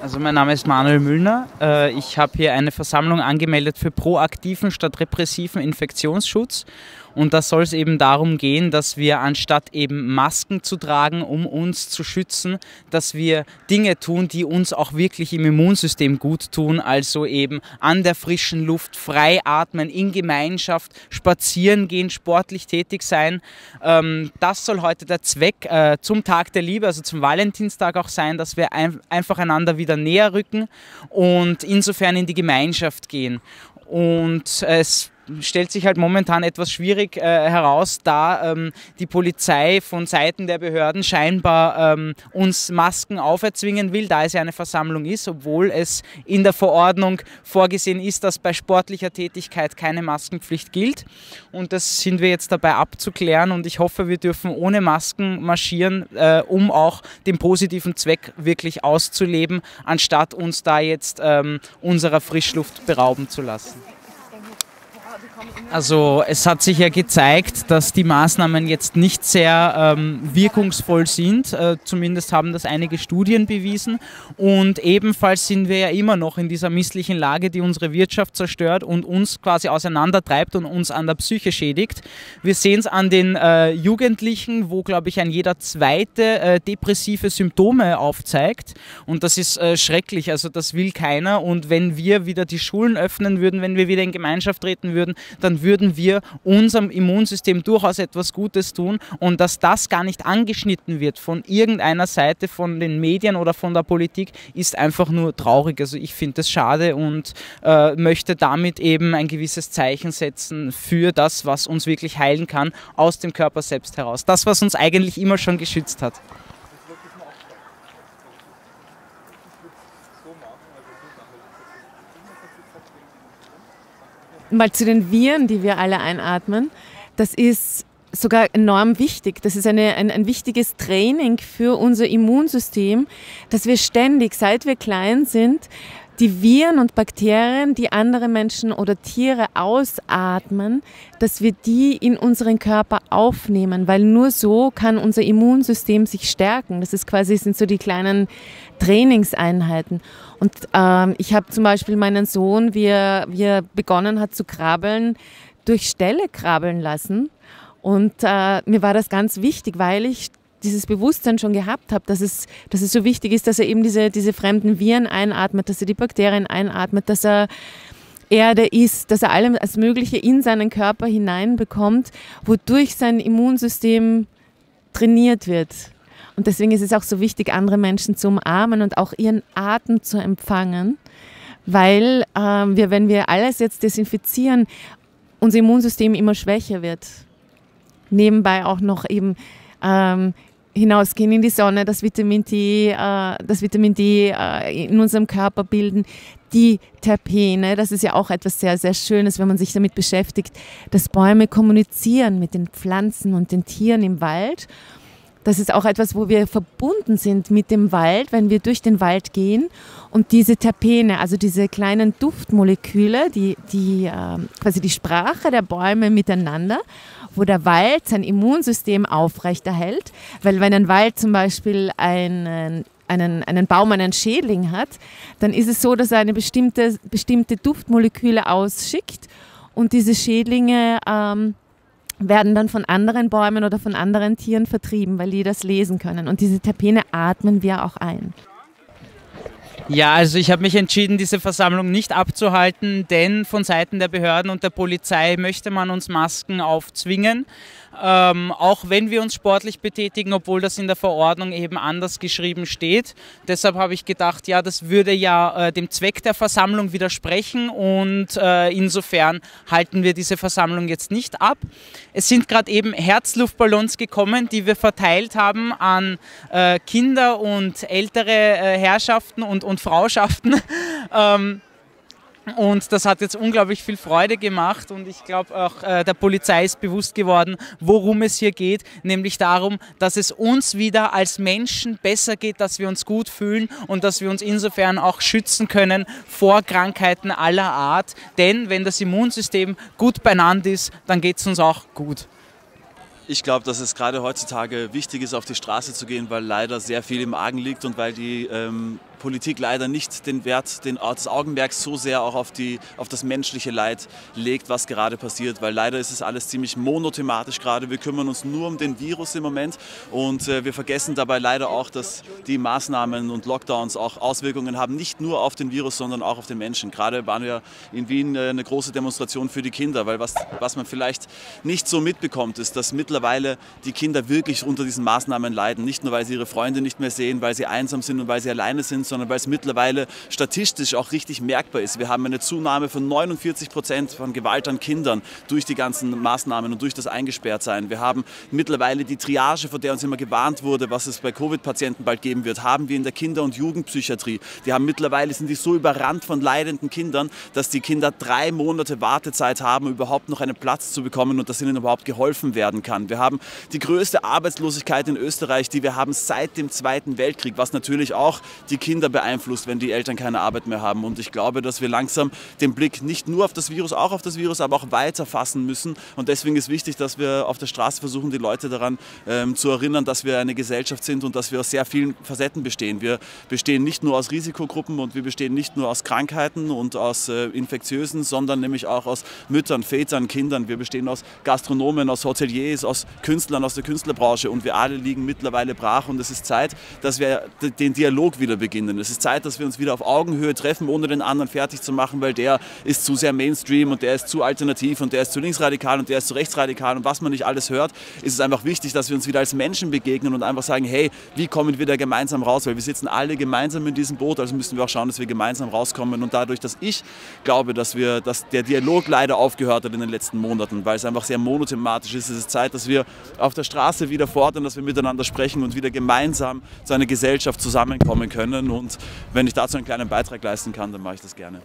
Also mein Name ist Manuel Müllner. Ich habe hier eine Versammlung angemeldet für proaktiven statt repressiven Infektionsschutz. Und da soll es eben darum gehen, dass wir anstatt eben Masken zu tragen, um uns zu schützen, dass wir Dinge tun, die uns auch wirklich im Immunsystem gut tun. Also eben an der frischen Luft frei atmen, in Gemeinschaft spazieren gehen, sportlich tätig sein. Das soll heute der Zweck zum Tag der Liebe, also zum Valentinstag auch sein, dass wir einfach einander wieder näher rücken und insofern in die Gemeinschaft gehen. Und es stellt sich halt momentan etwas schwierig heraus, da die Polizei von Seiten der Behörden scheinbar uns Masken auferzwingen will, da es ja eine Versammlung ist, obwohl es in der Verordnung vorgesehen ist, dass bei sportlicher Tätigkeit keine Maskenpflicht gilt. Und das sind wir jetzt dabei abzuklären und ich hoffe, wir dürfen ohne Masken marschieren, um auch den positiven Zweck wirklich auszuleben, anstatt uns da jetzt unserer Frischluft berauben zu lassen. Also es hat sich ja gezeigt, dass die Maßnahmen jetzt nicht sehr wirkungsvoll sind, zumindest haben das einige Studien bewiesen und ebenfalls sind wir ja immer noch in dieser misslichen Lage, die unsere Wirtschaft zerstört und uns quasi auseinandertreibt und uns an der Psyche schädigt. Wir sehen es an den Jugendlichen, wo glaube ich ein jeder zweite depressive Symptome aufzeigt und das ist schrecklich, also das will keiner und wenn wir wieder die Schulen öffnen würden, wenn wir wieder in Gemeinschaft treten würden, dann würden wir unserem Immunsystem durchaus etwas Gutes tun und dass das gar nicht angeschnitten wird von irgendeiner Seite, von den Medien oder von der Politik, ist einfach nur traurig. Also ich finde das schade und möchte damit eben ein gewisses Zeichen setzen für das, was uns wirklich heilen kann, aus dem Körper selbst heraus. Das, was uns eigentlich immer schon geschützt hat. Mal zu den Viren, die wir alle einatmen, das ist sogar enorm wichtig. Das ist ein wichtiges Training für unser Immunsystem, dass wir ständig, seit wir klein sind, die Viren und Bakterien, die andere Menschen oder Tiere ausatmen, dass wir die in unseren Körper aufnehmen, weil nur so kann unser Immunsystem sich stärken. Das ist quasi, sind so die kleinen Trainingseinheiten. Und ich habe zum Beispiel meinen Sohn, wie er begonnen hat zu krabbeln, durch Ställe krabbeln lassen. Und mir war das ganz wichtig, weil ich dieses Bewusstsein schon gehabt habe, dass es so wichtig ist, dass er eben diese fremden Viren einatmet, dass er die Bakterien einatmet, dass er Erde isst, dass er alles Mögliche in seinen Körper hineinbekommt, wodurch sein Immunsystem trainiert wird. Und deswegen ist es auch so wichtig, andere Menschen zu umarmen und auch ihren Atem zu empfangen, weil wenn wir alles jetzt desinfizieren, unser Immunsystem immer schwächer wird. Nebenbei auch noch eben hinausgehen in die Sonne, das Vitamin D in unserem Körper bilden, die Terpene, das ist ja auch etwas sehr, sehr Schönes, wenn man sich damit beschäftigt, dass Bäume kommunizieren mit den Pflanzen und den Tieren im Wald. Das ist auch etwas, wo wir verbunden sind mit dem Wald, wenn wir durch den Wald gehen und diese Terpene, also diese kleinen Duftmoleküle, die quasi die Sprache der Bäume miteinander, wo der Wald sein Immunsystem aufrechterhält, weil wenn ein Wald zum Beispiel einen Baum, einen Schädling hat, dann ist es so, dass er eine bestimmte Duftmoleküle ausschickt und diese Schädlinge werden dann von anderen Bäumen oder von anderen Tieren vertrieben, weil die das lesen können. Und diese Terpene atmen wir auch ein. Ja, also ich habe mich entschieden, diese Versammlung nicht abzuhalten, denn von Seiten der Behörden und der Polizei möchte man uns Masken aufzwingen. Auch wenn wir uns sportlich betätigen, obwohl das in der Verordnung eben anders geschrieben steht. Deshalb habe ich gedacht, ja, das würde ja dem Zweck der Versammlung widersprechen und insofern halten wir diese Versammlung jetzt nicht ab. Es sind gerade eben Herzluftballons gekommen, die wir verteilt haben an Kinder und ältere Herrschaften und Frauschaften. Und das hat jetzt unglaublich viel Freude gemacht und ich glaube auch der Polizei ist bewusst geworden, worum es hier geht, nämlich darum, dass es uns wieder als Menschen besser geht, dass wir uns gut fühlen und dass wir uns insofern auch schützen können vor Krankheiten aller Art. Denn wenn das Immunsystem gut beieinander ist, dann geht es uns auch gut. Ich glaube, dass es gerade heutzutage wichtig ist, auf die Straße zu gehen, weil leider sehr viel im Argen liegt und weil die Politik leider nicht den Wert des Augenmerks so sehr auch auf das menschliche Leid legt, was gerade passiert, weil leider ist es alles ziemlich monothematisch gerade. Wir kümmern uns nur um den Virus im Moment und wir vergessen dabei leider auch, dass die Maßnahmen und Lockdowns auch Auswirkungen haben, nicht nur auf den Virus, sondern auch auf den Menschen. Gerade waren ja in Wien eine große Demonstration für die Kinder, weil was man vielleicht nicht so mitbekommt, ist, dass mittlerweile die Kinder wirklich unter diesen Maßnahmen leiden. Nicht nur, weil sie ihre Freunde nicht mehr sehen, weil sie einsam sind und weil sie alleine sind, sondern weil es mittlerweile statistisch auch richtig merkbar ist. Wir haben eine Zunahme von 49% von Gewalt an Kindern durch die ganzen Maßnahmen und durch das Eingesperrtsein. Wir haben mittlerweile die Triage, vor der uns immer gewarnt wurde, was es bei Covid-Patienten bald geben wird, haben wir in der Kinder- und Jugendpsychiatrie. Mittlerweile sind die so überrannt von leidenden Kindern, dass die Kinder 3 Monate Wartezeit haben, um überhaupt noch einen Platz zu bekommen und dass ihnen überhaupt geholfen werden kann. Wir haben die größte Arbeitslosigkeit in Österreich, die wir haben seit dem Zweiten Weltkrieg, was natürlich auch die Kinder beeinflusst, wenn die Eltern keine Arbeit mehr haben. Und ich glaube, dass wir langsam den Blick nicht nur auf das Virus, auch auf das Virus, aber auch weiter fassen müssen. Und deswegen ist wichtig, dass wir auf der Straße versuchen, die Leute daran zu erinnern, dass wir eine Gesellschaft sind und dass wir aus sehr vielen Facetten bestehen. Wir bestehen nicht nur aus Risikogruppen und wir bestehen nicht nur aus Krankheiten und aus Infektiösen, sondern nämlich auch aus Müttern, Vätern, Kindern. Wir bestehen aus Gastronomen, aus Hoteliers, aus Künstlern, aus der Künstlerbranche und wir alle liegen mittlerweile brach und es ist Zeit, dass wir den Dialog wieder beginnen. Es ist Zeit, dass wir uns wieder auf Augenhöhe treffen, ohne den anderen fertig zu machen, weil der ist zu sehr Mainstream und der ist zu alternativ und der ist zu linksradikal und der ist zu rechtsradikal und was man nicht alles hört, ist es einfach wichtig, dass wir uns wieder als Menschen begegnen und einfach sagen, hey, wie kommen wir da gemeinsam raus, weil wir sitzen alle gemeinsam in diesem Boot, also müssen wir auch schauen, dass wir gemeinsam rauskommen und dadurch, dass ich glaube, dass der Dialog leider aufgehört hat in den letzten Monaten, weil es einfach sehr monothematisch ist, es ist Zeit, dass wir auf der Straße wieder fordern, dass wir miteinander sprechen und wieder gemeinsam zu einer Gesellschaft zusammenkommen können. Und wenn ich dazu einen kleinen Beitrag leisten kann, dann mache ich das gerne.